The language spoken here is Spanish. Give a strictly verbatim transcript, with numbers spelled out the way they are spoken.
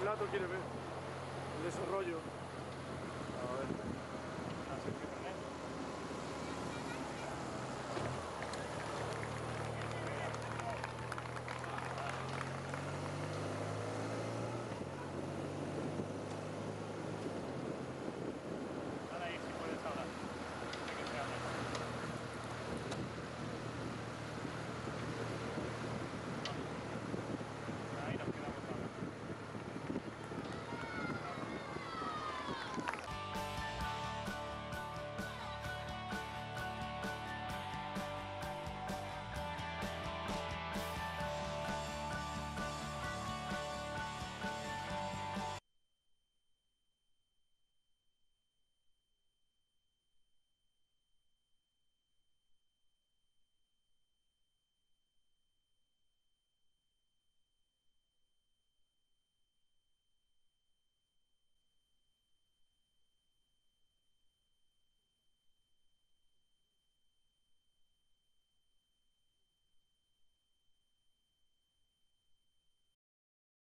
El plato quiere ver, el desarrollo. A ver.